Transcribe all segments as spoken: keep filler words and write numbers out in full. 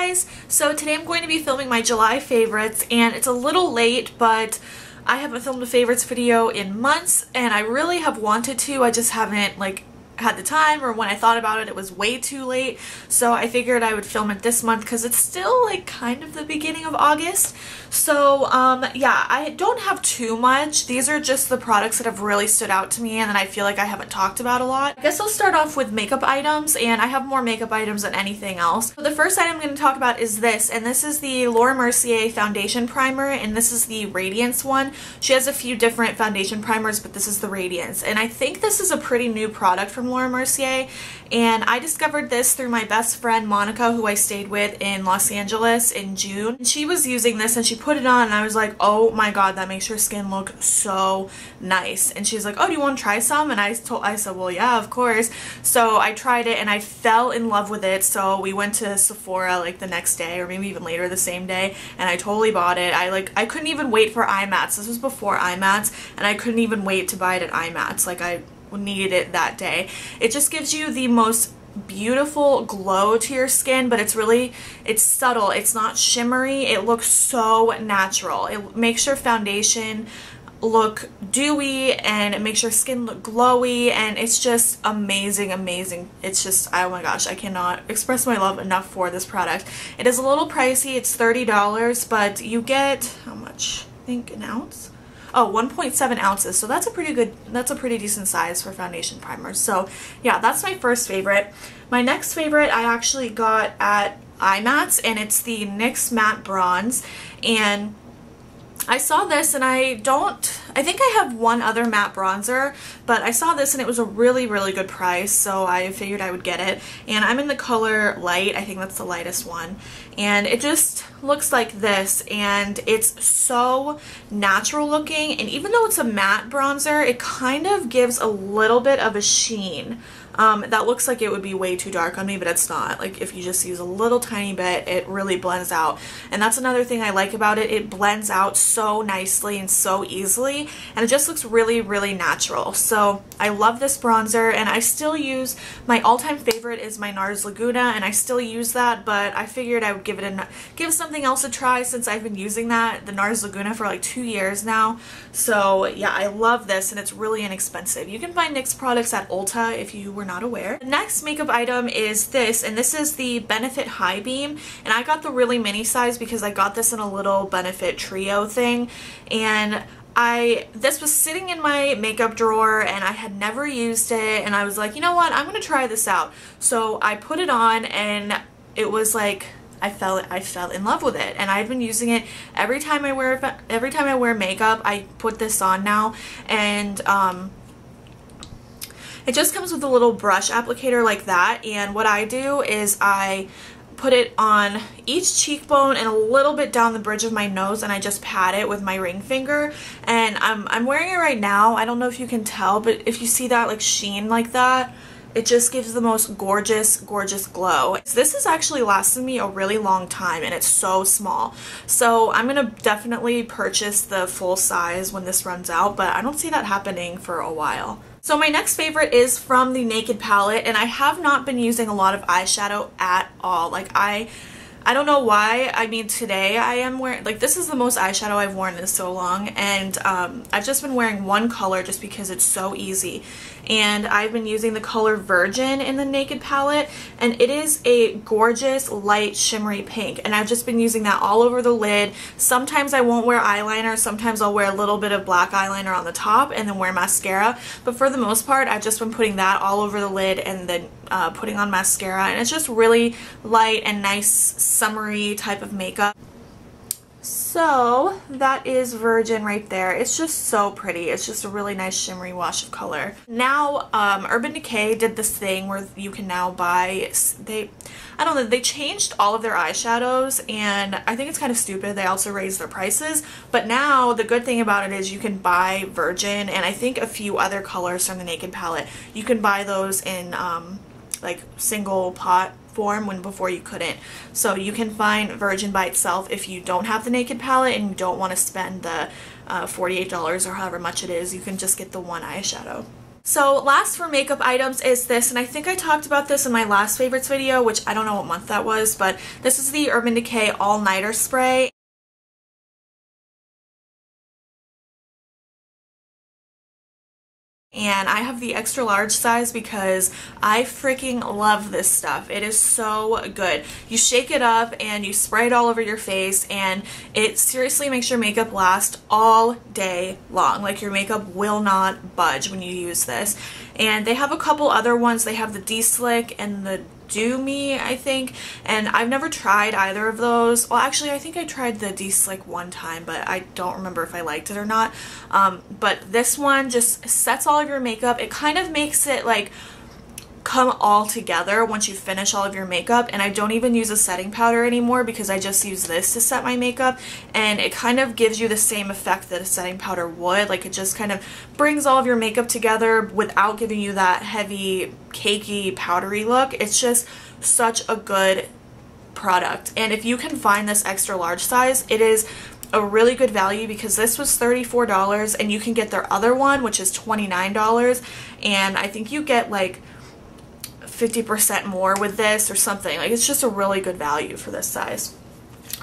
guys! So today I'm going to be filming my July favorites, and it's a little late, but I haven't filmed a favorites video in months, and I really have wanted to. I just haven't, like, had the time, or when I thought about it, it was way too late. So I figured I would film it this month because it's still, like, kind of the beginning of August. So um yeah, I don't have too much. These are just the products that have really stood out to me and that I feel like I haven't talked about a lot. I guess I'll start off with makeup items, and I have more makeup items than anything else. So the first item I'm going to talk about is this, and this is the Laura Mercier foundation primer, and this is the Radiance one. She has a few different foundation primers, but this is the Radiance, and I think this is a pretty new product from Laura Mercier, and I discovered this through my best friend Monica, who I stayed with in Los Angeles in June. And she was using this and she put it on, and I was like, oh my god, that makes her skin look so nice. And she's like, oh, do you want to try some? And I told I said, well, yeah, of course. So I tried it and I fell in love with it. So we went to Sephora like the next day, or maybe even later the same day, and I totally bought it. I like I couldn't even wait for I mats. This was before I mats, and I couldn't even wait to buy it at I mats. Like, I needed it that day. It just gives you the most beautiful glow to your skin, but it's really, it's subtle, it's not shimmery, it looks so natural. It makes your foundation look dewy, and it makes your skin look glowy, and it's just amazing, amazing. It's just, oh my gosh, I cannot express my love enough for this product. It is a little pricey, it's thirty dollars, but you get, how much? I think an ounce? Oh, one point seven ounces, so that's a pretty good, that's a pretty decent size for foundation primers. So yeah, that's my first favorite. My next favorite I actually got at I mats, and it's the NYX Matte Bronze, and I saw this, and I don't, I think I have one other matte bronzer, but I saw this and it was a really, really good price, so I figured I would get it. And I'm in the color Light, I think that's the lightest one, and it just looks like this, and it's so natural looking, and even though it's a matte bronzer, it kind of gives a little bit of a sheen. Um, that looks like it would be way too dark on me, but it's not. Like, if you just use a little tiny bit, it really blends out. And that's another thing I like about it. It blends out so nicely and so easily, and it just looks really, really natural. So I love this bronzer, and I still use, my all-time favorite is my NARS Laguna, and I still use that, but I figured I would give it a, give something else a try since I've been using that, the NARS Laguna, for like two years now. So yeah, I love this, and it's really inexpensive. You can find NYX products at Ulta if you were We're not aware. The next makeup item is this, and this is the Benefit High Beam, and I got the really mini size because I got this in a little Benefit trio thing, and I this was sitting in my makeup drawer, and I had never used it, and I was like, you know what, I'm gonna try this out. So I put it on, and it was like, I fell I fell in love with it, and I've been using it every time I wear every time I wear makeup. I put this on now, and um it just comes with a little brush applicator like that, and what I do is I put it on each cheekbone and a little bit down the bridge of my nose, and I just pat it with my ring finger. And I'm, I'm wearing it right now. I don't know if you can tell, but if you see that like sheen like that, it just gives the most gorgeous, gorgeous glow. So this has actually lasted me a really long time, and it's so small. So I'm going to definitely purchase the full size when this runs out, but I don't see that happening for a while. So my next favorite is from the Naked palette, and I have not been using a lot of eyeshadow at all. Like, I... I don't know why. I mean, today I am wearing, like, this is the most eyeshadow I've worn in so long, and um, I've just been wearing one color just because it's so easy. And I've been using the color Virgin in the Naked palette, and it is a gorgeous light shimmery pink, and I've just been using that all over the lid. Sometimes I won't wear eyeliner, sometimes I'll wear a little bit of black eyeliner on the top and then wear mascara, but for the most part I've just been putting that all over the lid and then Uh, putting on mascara, and it's just really light and nice summery type of makeup. So that is Virgin right there. It's just so pretty. It's just a really nice shimmery wash of color. Now um, Urban Decay did this thing where you can now buy, they I don't know, they changed all of their eyeshadows, and I think it's kind of stupid. They also raised their prices, but now the good thing about it is you can buy Virgin, and I think a few other colors from the Naked palette. You can buy those in um, like single pot form, when before you couldn't. So you can find Virgin by itself if you don't have the Naked palette and you don't want to spend the uh, forty-eight dollars or however much it is. You can just get the one eyeshadow. So last for makeup items is this, and I think I talked about this in my last favorites video, which I don't know what month that was, but this is the Urban Decay All Nighter Spray. And I have the extra large size because I freaking love this stuff. It is so good. You shake it up and you spray it all over your face, and it seriously makes your makeup last all day long. Like, your makeup will not budge when you use this. And they have a couple other ones. They have the De-Slick and the Do Me, I think, and I've never tried either of those. Well, actually, I think I tried the De-Slick one time, but I don't remember if I liked it or not. Um, but this one just sets all of your makeup. It kind of makes it like come all together once you finish all of your makeup, and I don't even use a setting powder anymore because I just use this to set my makeup, and it kind of gives you the same effect that a setting powder would. Like, it just kind of brings all of your makeup together without giving you that heavy, cakey, powdery look. It's just such a good product, and if you can find this extra large size, it is a really good value because this was thirty-four dollars, and you can get their other one, which is twenty-nine dollars, and I think you get like fifty percent more with this or something. Like, it's just a really good value for this size.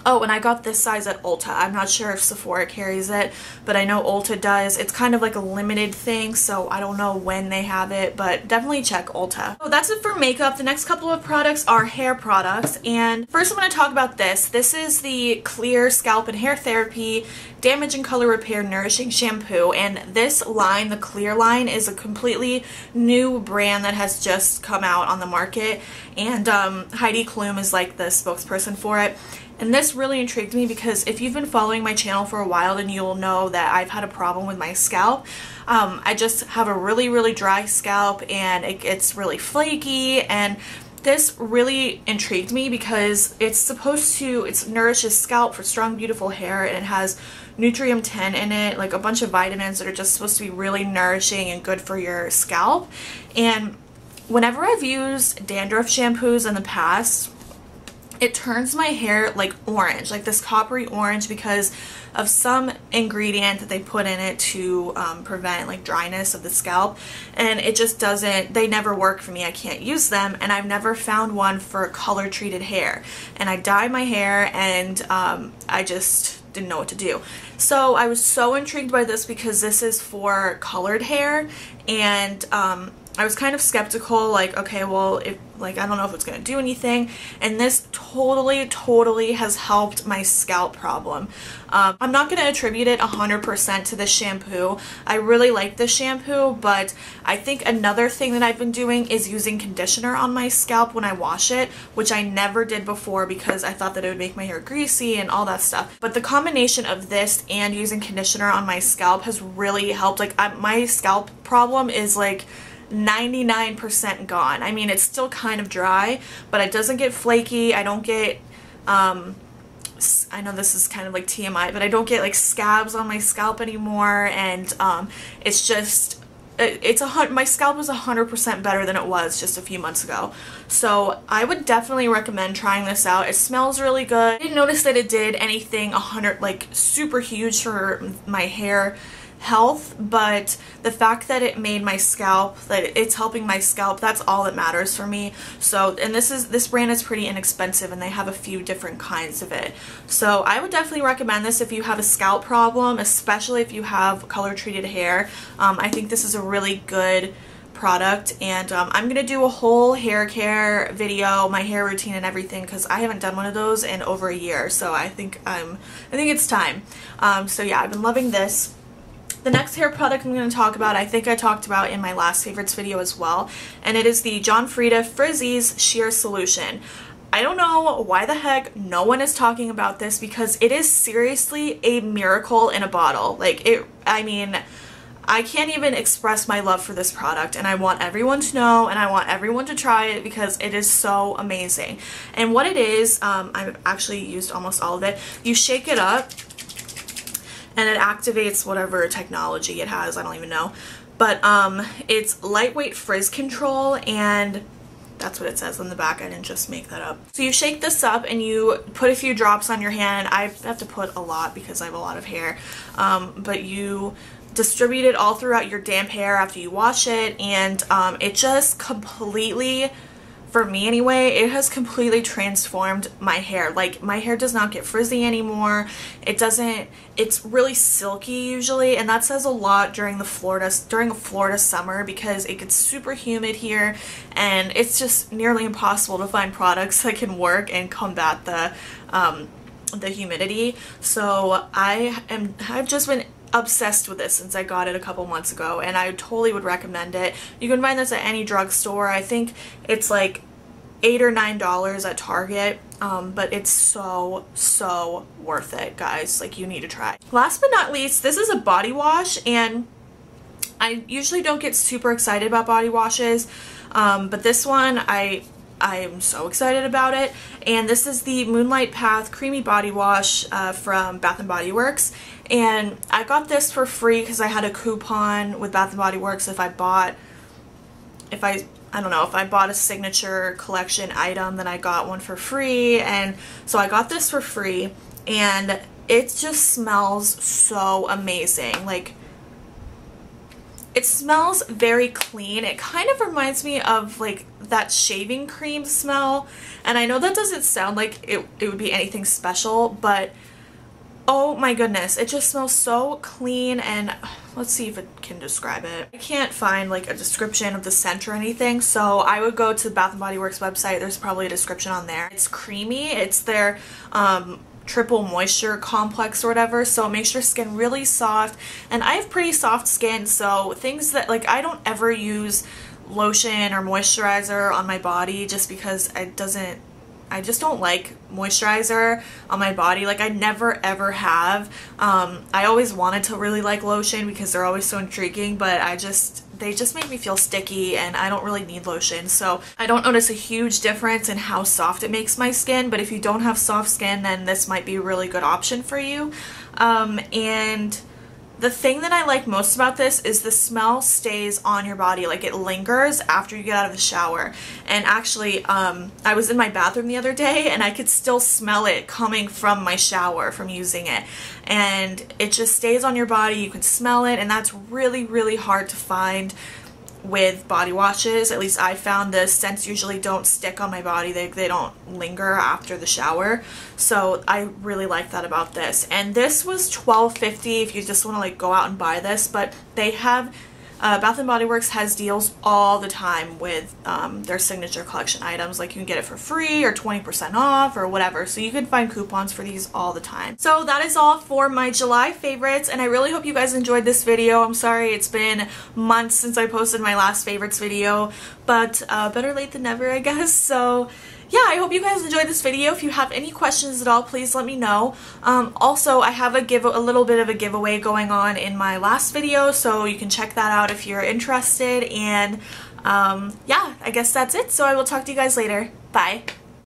Oh, and I got this size at Ulta. I'm not sure if Sephora carries it, but I know Ulta does. It's kind of like a limited thing, so I don't know when they have it, but definitely check Ulta. So that's it for makeup. The next couple of products are hair products, and first I'm going to talk about this. This is the Clear Scalp and Hair Therapy Damage and Color Repair Nourishing Shampoo, and this line, the Clear line, is a completely new brand that has just come out on the market, and um, Heidi Klum is like the spokesperson for it. And this really intrigued me because if you've been following my channel for a while, then you'll know that I've had a problem with my scalp. Um, I just have a really, really dry scalp, and it gets really flaky, and this really intrigued me because it's supposed to, it nourishes scalp for strong, beautiful hair, and it has Nutrium ten in it, like a bunch of vitamins that are just supposed to be really nourishing and good for your scalp. And whenever I've used dandruff shampoos in the past, it turns my hair like orange, like this coppery orange, because of some ingredient that they put in it to um, prevent like dryness of the scalp, and it just doesn't, they never work for me. I can't use them, and I've never found one for color treated hair, and I dye my hair, and um, I just didn't know what to do. So I was so intrigued by this because this is for colored hair, and um, I was kind of skeptical, like, okay, well, if, like, I don't know if it's going to do anything, and this totally, totally has helped my scalp problem. Um, I'm not going to attribute it one hundred percent to this shampoo. I really like this shampoo, but I think another thing that I've been doing is using conditioner on my scalp when I wash it, which I never did before because I thought that it would make my hair greasy and all that stuff. But the combination of this and using conditioner on my scalp has really helped. Like, I, my scalp problem is, like, ninety-nine percent gone. I mean, it's still kind of dry, but it doesn't get flaky. I don't get, um, I know this is kind of like T M I, but I don't get like scabs on my scalp anymore, and um, it's just, it, it's a my scalp is one hundred percent better than it was just a few months ago. So I would definitely recommend trying this out. It smells really good. I didn't notice that it did anything one hundred like super huge for my hair health, but the fact that it made my scalp, that it's helping my scalp, that's all that matters for me. So, and this is, this brand is pretty inexpensive, and they have a few different kinds of it. So I would definitely recommend this if you have a scalp problem, especially if you have color treated hair. Um, I think this is a really good product, and um, I'm gonna do a whole hair care video, my hair routine and everything, because I haven't done one of those in over a year. So I think I'm, I think it's time. Um, so yeah, I've been loving this. The next hair product I'm going to talk about, I think I talked about in my last favorites video as well, and it is the John Frieda Frizzies Sheer Solution. I don't know why the heck no one is talking about this because it is seriously a miracle in a bottle. Like, it, I mean, I can't even express my love for this product, and I want everyone to know, and I want everyone to try it because it is so amazing. And what it is, um, I've actually used almost all of it. You shake it up, and it activates whatever technology it has, I don't even know. But um, it's lightweight frizz control, and that's what it says on the back. I didn't just make that up. So you shake this up and you put a few drops on your hand. I have to put a lot because I have a lot of hair, um, but you distribute it all throughout your damp hair after you wash it, and um, it just completely, for me anyway, it has completely transformed my hair. Like, my hair does not get frizzy anymore. It doesn't, it's really silky usually, and that says a lot during the Florida, during a Florida summer, because it gets super humid here and it's just nearly impossible to find products that can work and combat the um, the humidity. So I am, I've just been obsessed with this since I got it a couple months ago, and I totally would recommend it. You can find this at any drugstore. I think it's like eight or nine dollars at Target, um, but it's so so worth it, guys. Like, you need to try. Last but not least, this is a body wash, and I usually don't get super excited about body washes, um, but this one I I am so excited about it, and this is the Moonlight Path Creamy Body Wash uh, from Bath and Body Works. And I got this for free because I had a coupon with Bath and Body Works. If I bought, if I, I don't know, if I bought a signature collection item, then I got one for free. And so I got this for free, and it just smells so amazing. Like, it smells very clean. It kind of reminds me of like that shaving cream smell, and I know that doesn't sound like it, it would be anything special, but oh my goodness, it just smells so clean. And let's see if it can describe it. I can't find like a description of the scent or anything, so I would go to the Bath and Body Works website. There's probably a description on there. It's creamy. It's their um, triple moisture complex or whatever, so it makes your skin really soft, and I have pretty soft skin, so things that, like, I don't ever use lotion or moisturizer on my body just because it doesn't, I just don't like moisturizer on my body. Like, I never ever have. um, I always wanted to really like lotion because they're always so intriguing, but I just, they just make me feel sticky, and I don't really need lotion, so I don't notice a huge difference in how soft it makes my skin. But if you don't have soft skin, then this might be a really good option for you. Um, and the thing that I like most about this is the smell stays on your body. Like, it lingers after you get out of the shower. And actually, um, I was in my bathroom the other day, and I could still smell it coming from my shower from using it. And it just stays on your body. You can smell it, and that's really, really hard to find with body washes. At least I found the scents usually don't stick on my body. They, they don't linger after the shower. So I really like that about this. And this was twelve fifty if you just want to like go out and buy this, but they have uh, Bath and Body Works has deals all the time with um, their signature collection items. Like, you can get it for free or twenty percent off or whatever. So you can find coupons for these all the time. So that is all for my July favorites, and I really hope you guys enjoyed this video. I'm sorry it's been months since I posted my last favorites video, but uh, better late than never, I guess. So yeah, I hope you guys enjoyed this video. If you have any questions at all, please let me know. Um, also, I have a give a little bit of a giveaway going on in my last video, so you can check that out if you're interested. And um, yeah, I guess that's it. So I will talk to you guys later. Bye.